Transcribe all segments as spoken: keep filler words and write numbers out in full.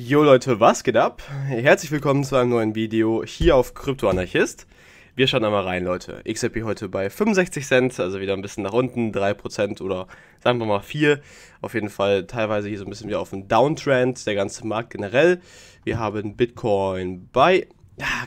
Jo Leute, was geht ab? Herzlich willkommen zu einem neuen Video hier auf Kryptoanarchist. Wir schauen da mal rein, Leute. X R P heute bei fünfundsechzig Cent, also wieder ein bisschen nach unten, drei Prozent oder sagen wir mal vier. Auf jeden Fall teilweise hier so ein bisschen wieder auf dem Downtrend, der ganze Markt generell. Wir haben Bitcoin bei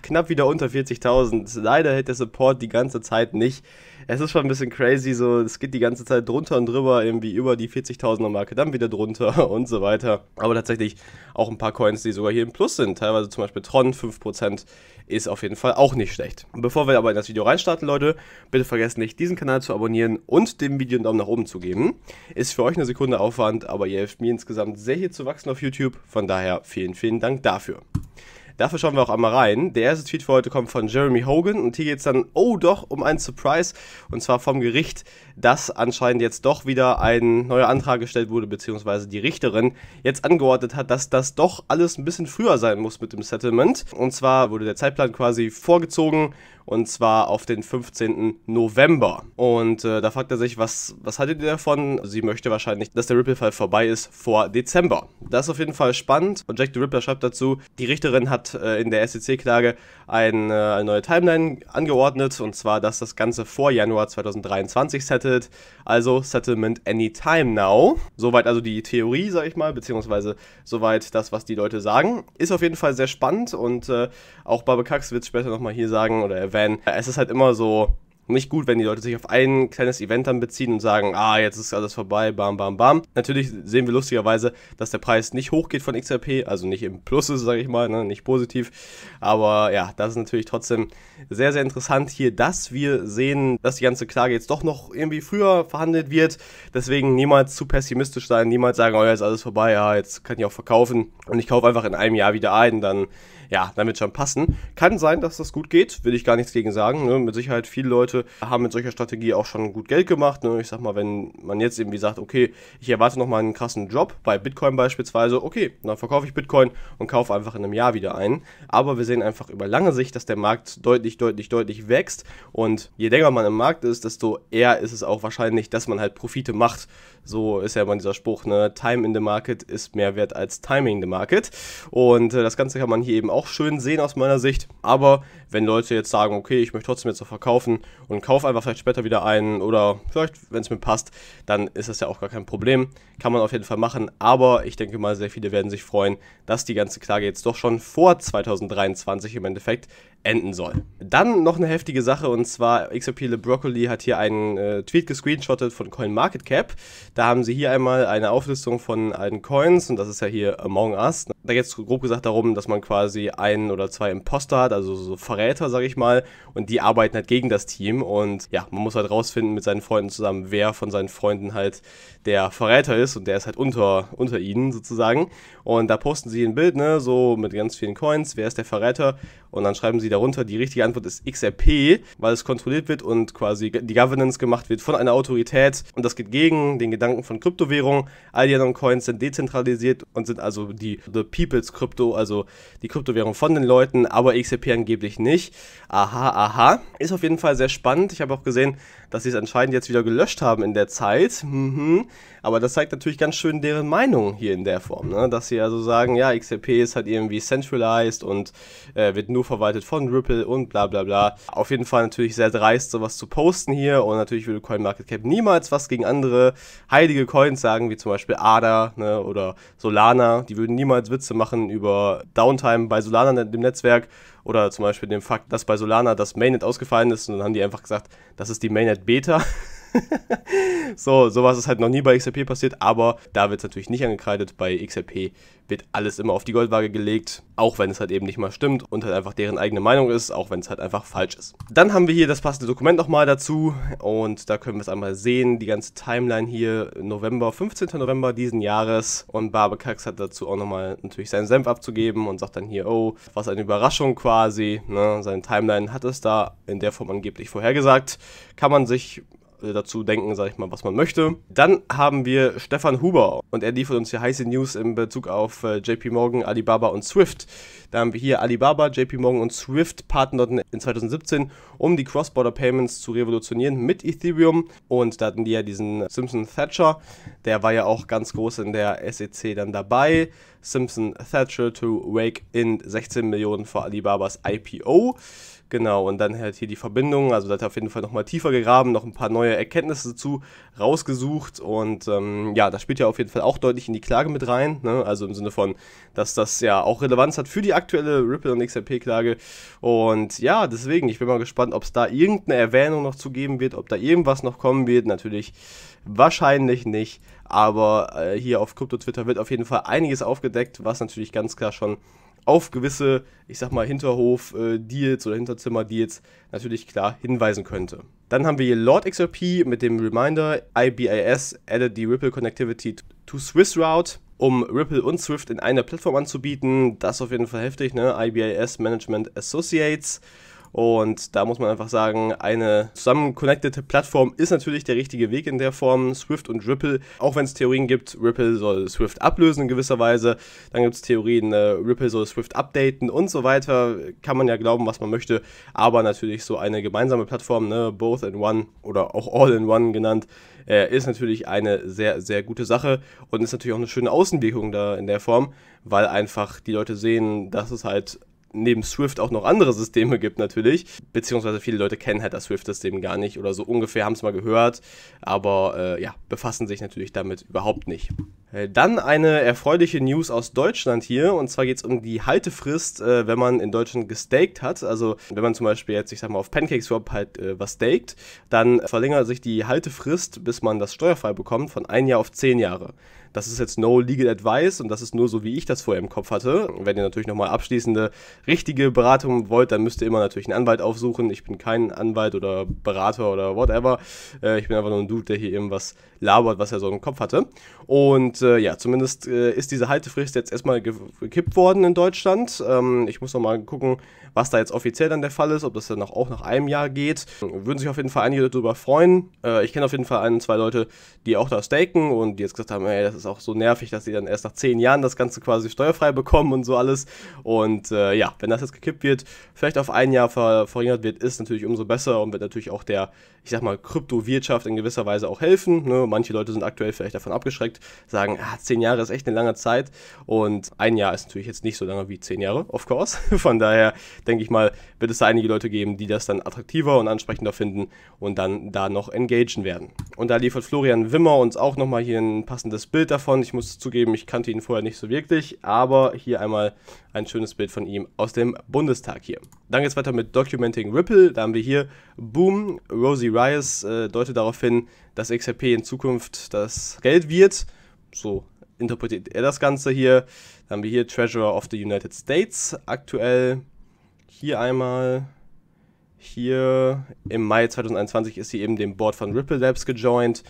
knapp wieder unter vierzigtausend. Leider hält der Support die ganze Zeit nicht. Es ist schon ein bisschen crazy, so es geht die ganze Zeit drunter und drüber, irgendwie über die vierzigtausender Marke, dann wieder drunter und so weiter. Aber tatsächlich auch ein paar Coins, die sogar hier im Plus sind. Teilweise zum Beispiel Tron, fünf Prozent ist auf jeden Fall auch nicht schlecht. Bevor wir aber in das Video reinstarten, Leute, bitte vergesst nicht, diesen Kanal zu abonnieren und dem Video einen Daumen nach oben zu geben. Ist für euch eine Sekunde Aufwand, aber ihr helft mir insgesamt sehr hier zu wachsen auf YouTube. Von daher vielen, vielen Dank dafür. Dafür schauen wir auch einmal rein. Der erste Tweet für heute kommt von Jeremy Hogan und hier geht es dann, oh doch, um einen Surprise und zwar vom Gericht, dass anscheinend jetzt doch wieder ein neuer Antrag gestellt wurde, beziehungsweise die Richterin jetzt angeordnet hat, dass das doch alles ein bisschen früher sein muss mit dem Settlement. Und zwar wurde der Zeitplan quasi vorgezogen und zwar auf den fünfzehnten November. Und äh, da fragt er sich, was, was haltet ihr davon? Sie möchte wahrscheinlich, dass der Ripple-Fall vorbei ist vor Dezember. Das ist auf jeden Fall spannend und Jack the Ripper schreibt dazu, die Richterin hat in der S E C-Klage ein, eine neue Timeline angeordnet und zwar, dass das Ganze vor Januar zweitausenddreiundzwanzig settelt, also Settlement Anytime Now. Soweit also die Theorie, sag ich mal, beziehungsweise soweit das, was die Leute sagen. Ist auf jeden Fall sehr spannend und äh, auch Barbe Kax wird es später nochmal hier sagen oder erwähnen. Es ist halt immer so nicht gut, wenn die Leute sich auf ein kleines Event dann beziehen und sagen, ah, jetzt ist alles vorbei, bam, bam, bam. Natürlich sehen wir lustigerweise, dass der Preis nicht hochgeht von X R P, also nicht im Plus ist, sage ich mal, ne, nicht positiv. Aber ja, das ist natürlich trotzdem sehr, sehr interessant hier, dass wir sehen, dass die ganze Klage jetzt doch noch irgendwie früher verhandelt wird. Deswegen niemals zu pessimistisch sein, niemals sagen, oh ja, ist alles vorbei, ja, jetzt kann ich auch verkaufen und ich kaufe einfach in einem Jahr wieder ein, dann, ja, dann wird es schon passen. Kann sein, dass das gut geht, will ich gar nichts gegen sagen, ne? Mit Sicherheit viele Leute haben mit solcher Strategie auch schon gut Geld gemacht. Ich sag mal, wenn man jetzt irgendwie sagt, okay, ich erwarte nochmal einen krassen Drop bei Bitcoin beispielsweise, okay, dann verkaufe ich Bitcoin und kaufe einfach in einem Jahr wieder ein. Aber wir sehen einfach über lange Sicht, dass der Markt deutlich, deutlich, deutlich wächst und je länger man im Markt ist, desto eher ist es auch wahrscheinlich, dass man halt Profite macht. So ist ja immer dieser Spruch, ne? Time in the market ist mehr wert als Timing the market und äh, das Ganze kann man hier eben auch schön sehen aus meiner Sicht. Aber wenn Leute jetzt sagen, okay, ich möchte trotzdem jetzt noch verkaufen und kauf einfach vielleicht später wieder einen oder vielleicht, wenn es mir passt, dann ist das ja auch gar kein Problem. Kann man auf jeden Fall machen, aber ich denke mal, sehr viele werden sich freuen, dass die ganze Klage jetzt doch schon vor zweitausenddreiundzwanzig im Endeffekt enden soll. Dann noch eine heftige Sache und zwar X R P LeBroccoli hat hier einen äh, Tweet gescreenshottet von CoinMarketCap. Da haben sie hier einmal eine Auflistung von allen Coins und das ist ja hier Among Us. Da geht es grob gesagt darum, dass man quasi einen oder zwei Imposter hat, also so Verräter, sag ich mal, und die arbeiten halt gegen das Team und ja, man muss halt rausfinden mit seinen Freunden zusammen, wer von seinen Freunden halt der Verräter ist und der ist halt unter, unter ihnen sozusagen. Und da posten sie ein Bild, ne, so mit ganz vielen Coins, wer ist der Verräter und dann schreiben sie darunter, die richtige Antwort ist X R P, weil es kontrolliert wird und quasi die Governance gemacht wird von einer Autorität und das geht gegen den Gedanken von Kryptowährung. All die anderen Coins sind dezentralisiert und sind also die The People's Crypto, also die Kryptowährung von den Leuten, aber X R P angeblich nicht. Aha, aha. Ist auf jeden Fall sehr spannend. Ich habe auch gesehen, dass sie es anscheinend jetzt wieder gelöscht haben in der Zeit. Mhm. Aber das zeigt natürlich ganz schön deren Meinung hier in der Form, ne? Dass sie also sagen, ja, X R P ist halt irgendwie centralized und äh, wird nur verwaltet von Ripple und bla bla bla. Auf jeden Fall natürlich sehr dreist, sowas zu posten hier und natürlich würde CoinMarketCap niemals was gegen andere heilige Coins sagen, wie zum Beispiel A D A, ne, oder Solana. Die würden niemals Witze machen über Downtime bei Solana, dem Netzwerk, oder zum Beispiel den Fakt, dass bei Solana das Mainnet ausgefallen ist und dann haben die einfach gesagt, das ist die Mainnet-Beta. So, sowas ist halt noch nie bei X R P passiert, aber da wird es natürlich nicht angekreidet. Bei X R P wird alles immer auf die Goldwaage gelegt, auch wenn es halt eben nicht mal stimmt und halt einfach deren eigene Meinung ist, auch wenn es halt einfach falsch ist. Dann haben wir hier das passende Dokument nochmal dazu und da können wir es einmal sehen, die ganze Timeline hier, November, fünfzehnten November diesen Jahres und Barbe Kax hat dazu auch nochmal natürlich seinen Senf abzugeben und sagt dann hier, oh, was eine Überraschung quasi, ne? Seine Timeline hat es da in der Form angeblich vorhergesagt, kann man sich dazu denken, sag ich mal, was man möchte. Dann haben wir Stefan Huber und er liefert uns hier heiße News in Bezug auf J P Morgan, Alibaba und Swift. Da haben wir hier Alibaba, J P Morgan und Swift partnerten in zweitausendsiebzehn, um die Cross-Border-Payments zu revolutionieren mit Ethereum. Und da hatten die ja diesen Simpson Thatcher, der war ja auch ganz groß in der S E C dann dabei. Simpson Thatcher to wake in sechzehn Millionen für Alibabas I P O. Genau, und dann halt hier die Verbindung, also da hat er auf jeden Fall nochmal tiefer gegraben, noch ein paar neue Erkenntnisse dazu rausgesucht und ähm, ja, das spielt ja auf jeden Fall auch deutlich in die Klage mit rein, ne? Also im Sinne von, dass das ja auch Relevanz hat für die aktuelle Ripple- und X R P-Klage und ja, deswegen, ich bin mal gespannt, ob es da irgendeine Erwähnung noch zu geben wird, ob da irgendwas noch kommen wird, natürlich wahrscheinlich nicht, aber äh, hier auf Krypto-Twitter wird auf jeden Fall einiges aufgedeckt, was natürlich ganz klar schon auf gewisse, ich sag mal, Hinterhof-Deals oder Hinterzimmer-Deals natürlich klar hinweisen könnte. Dann haben wir hier Lord X R P mit dem Reminder, I B I S added the Ripple Connectivity to Swiss Route, um Ripple und Swift in einer Plattform anzubieten. Das ist auf jeden Fall heftig, ne? I B I S Management Associates. Und da muss man einfach sagen, eine zusammenconnectete Plattform ist natürlich der richtige Weg in der Form. Swift und Ripple, auch wenn es Theorien gibt, Ripple soll Swift ablösen in gewisser Weise. Dann gibt es Theorien, äh, Ripple soll Swift updaten und so weiter. Kann man ja glauben, was man möchte. Aber natürlich so eine gemeinsame Plattform, ne, Both in One oder auch All in One genannt, äh, ist natürlich eine sehr, sehr gute Sache. Und ist natürlich auch eine schöne Außenwirkung da in der Form, weil einfach die Leute sehen, dass es halt neben Swift auch noch andere Systeme gibt natürlich, beziehungsweise viele Leute kennen halt das Swift-System gar nicht oder so ungefähr, haben es mal gehört, aber äh, ja, befassen sich natürlich damit überhaupt nicht. Äh, dann eine erfreuliche News aus Deutschland hier, und zwar geht es um die Haltefrist, äh, wenn man in Deutschland gestaked hat, also wenn man zum Beispiel jetzt, ich sag mal, auf PancakeSwap halt äh, was staked, dann verlängert sich die Haltefrist, bis man das steuerfrei bekommt, von ein Jahr auf zehn Jahre. Das ist jetzt no legal advice und das ist nur so, wie ich das vorher im Kopf hatte. Wenn ihr natürlich nochmal abschließende richtige Beratung wollt, dann müsst ihr immer natürlich einen Anwalt aufsuchen. Ich bin kein Anwalt oder Berater oder whatever. Äh, ich bin einfach nur ein Dude, der hier irgendwas labert, was er so im Kopf hatte. Und äh, ja, zumindest äh, ist diese Haltefrist jetzt erstmal gekippt worden in Deutschland. Ähm, ich muss nochmal gucken, was da jetzt offiziell dann der Fall ist, ob das dann auch nach einem Jahr geht. Würden sich auf jeden Fall einige darüber freuen. Äh, ich kenne auf jeden Fall ein, zwei Leute, die auch da staken und die jetzt gesagt haben, ey, das ist ist auch so nervig, dass sie dann erst nach zehn Jahren das Ganze quasi steuerfrei bekommen und so alles. Und äh, ja, wenn das jetzt gekippt wird, vielleicht auf ein Jahr ver verringert wird, ist natürlich umso besser und wird natürlich auch der, ich sag mal, Kryptowirtschaft in gewisser Weise auch helfen, ne? Manche Leute sind aktuell vielleicht davon abgeschreckt, sagen, ah, zehn Jahre ist echt eine lange Zeit und ein Jahr ist natürlich jetzt nicht so lange wie zehn Jahre, of course. Von daher denke ich mal, wird es da einige Leute geben, die das dann attraktiver und ansprechender finden und dann da noch engagen werden. Und da liefert Florian Wimmer uns auch nochmal hier ein passendes Bild davon. Ich muss zugeben, ich kannte ihn vorher nicht so wirklich, aber hier einmal ein schönes Bild von ihm aus dem Bundestag hier. Dann geht's weiter mit Documenting Ripple. Da haben wir hier Boom. Rosie Rice äh, deutet darauf hin, dass X R P in Zukunft das Geld wird. So interpretiert er das Ganze hier. Dann haben wir hier Treasurer of the United States aktuell. Hier einmal. Hier im Mai zweitausendeinundzwanzig ist sie eben dem Board von Ripple Labs gejoint.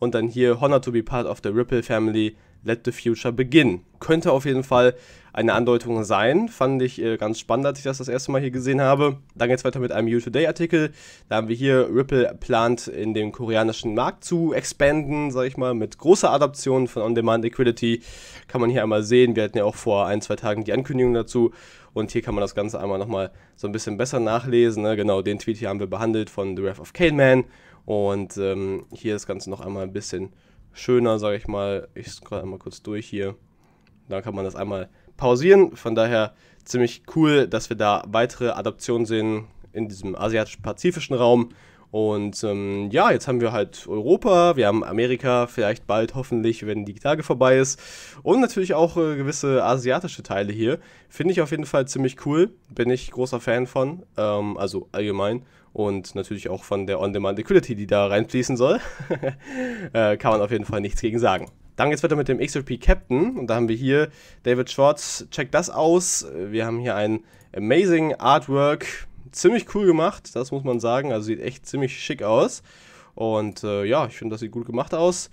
Und dann hier, Honor to be part of the Ripple family, let the future begin. Könnte auf jeden Fall eine Andeutung sein. Fand ich äh, ganz spannend, als ich das das erste Mal hier gesehen habe. Dann geht es weiter mit einem You Today Artikel. Da haben wir hier, Ripple plant in den koreanischen Markt zu expanden, sage ich mal, mit großer Adaption von On-Demand Liquidity. Kann man hier einmal sehen. Wir hatten ja auch vor ein, zwei Tagen die Ankündigung dazu. Und hier kann man das Ganze einmal nochmal so ein bisschen besser nachlesen, ne? Genau, den Tweet hier haben wir behandelt von The Wrath of Kane Man. Und ähm, hier das Ganze noch einmal ein bisschen schöner, sage ich mal. Ich scroll einmal kurz durch hier. Dann kann man das einmal pausieren. Von daher ziemlich cool, dass wir da weitere Adaptionen sehen in diesem asiatisch-pazifischen Raum. Und ähm, ja, jetzt haben wir halt Europa, wir haben Amerika, vielleicht bald hoffentlich, wenn die Tage vorbei ist. Und natürlich auch äh, gewisse asiatische Teile hier. Finde ich auf jeden Fall ziemlich cool, bin ich großer Fan von, ähm, also allgemein. Und natürlich auch von der On-Demand-Liquidity, die da reinfließen soll. äh, kann man auf jeden Fall nichts gegen sagen. Dann geht's weiter mit dem X R P Captain. Und da haben wir hier David Schwartz, check das aus. Wir haben hier ein amazing Artwork. Ziemlich cool gemacht, das muss man sagen. Also sieht echt ziemlich schick aus. Und äh, ja, ich finde, das sieht gut gemacht aus.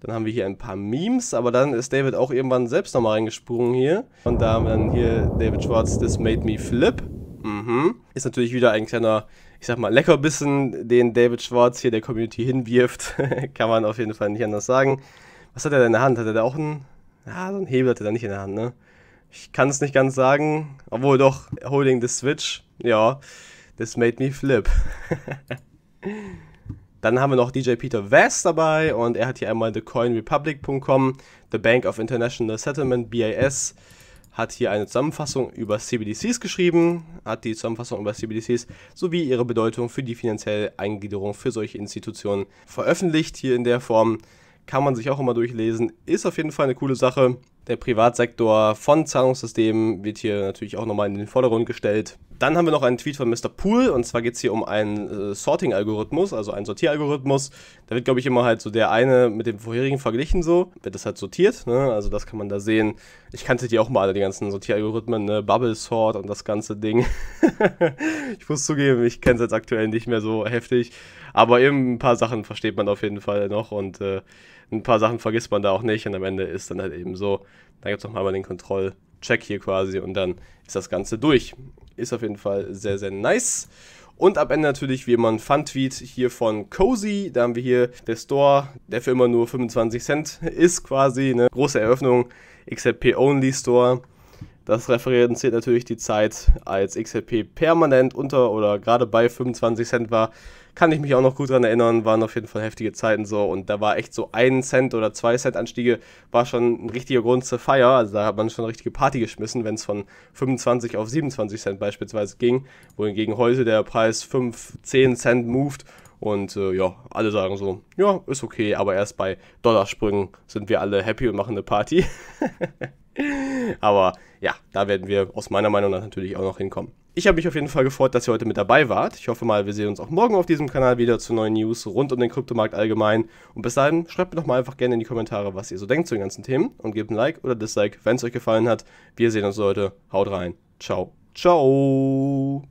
Dann haben wir hier ein paar Memes, aber dann ist David auch irgendwann selbst nochmal reingesprungen hier. Und da haben wir dann hier David Schwartz, This Made Me Flip. Mhm. Ist natürlich wieder ein kleiner, ich sag mal, Leckerbissen, den David Schwartz hier der Community hinwirft. Kann man auf jeden Fall nicht anders sagen. Was hat er da in der Hand? Hat er da auch einen... Ah, so einen Hebel hat er da nicht in der Hand, ne? Ich kann es nicht ganz sagen. Obwohl doch, holding the switch. Ja, this made me flip. Dann haben wir noch D J Peter West dabei und er hat hier einmal The Coin Republic Punkt com, The Bank of International Settlement, B I S, hat hier eine Zusammenfassung über C B D Cs geschrieben, hat die Zusammenfassung über C B D Cs sowie ihre Bedeutung für die finanzielle Eingliederung für solche Institutionen veröffentlicht. Hier in der Form kann man sich auch immer durchlesen, ist auf jeden Fall eine coole Sache. Der Privatsektor von Zahlungssystemen wird hier natürlich auch nochmal in den Vordergrund gestellt. Dann haben wir noch einen Tweet von Mister Pool und zwar geht es hier um einen äh, Sorting-Algorithmus, also einen Sortieralgorithmus. Da wird, glaube ich, immer halt so der eine mit dem vorherigen verglichen, so wird das halt sortiert, ne? Also das kann man da sehen. Ich kannte die auch mal alle, die ganzen Sortieralgorithmen, ne? Bubble Sort und das ganze Ding. Ich muss zugeben, ich kenne es jetzt aktuell nicht mehr so heftig, aber eben ein paar Sachen versteht man auf jeden Fall noch und äh, ein paar Sachen vergisst man da auch nicht und am Ende ist dann halt eben so, da gibt es nochmal den Kontrollcheck hier quasi und dann ist das Ganze durch. Ist auf jeden Fall sehr, sehr nice. Und am Ende natürlich wie immer ein Fun-Tweet hier von Cozy. Da haben wir hier der Store, der für immer nur fünfundzwanzig Cent ist quasi, ne? Große Eröffnung, X R P Only Store. Das referenziert natürlich die Zeit, als X R P permanent unter oder gerade bei fünfundzwanzig Cent war. Kann ich mich auch noch gut daran erinnern, waren auf jeden Fall heftige Zeiten so und da war echt so ein Cent oder zwei Cent Anstiege, war schon ein richtiger Grund zur Feier, also da hat man schon eine richtige Party geschmissen, wenn es von fünfundzwanzig auf siebenundzwanzig Cent beispielsweise ging, wohingegen heute der Preis fünf, zehn Cent moved und äh, ja, alle sagen so, ja, ist okay, aber erst bei Dollarsprüngen sind wir alle happy und machen eine Party. Aber ja, da werden wir aus meiner Meinung nach natürlich auch noch hinkommen. Ich habe mich auf jeden Fall gefreut, dass ihr heute mit dabei wart. Ich hoffe mal, wir sehen uns auch morgen auf diesem Kanal wieder zu neuen News rund um den Kryptomarkt allgemein. Und bis dahin, schreibt mir doch mal einfach gerne in die Kommentare, was ihr so denkt zu den ganzen Themen. Und gebt ein Like oder Dislike, wenn es euch gefallen hat. Wir sehen uns heute. Haut rein. Ciao. Ciao.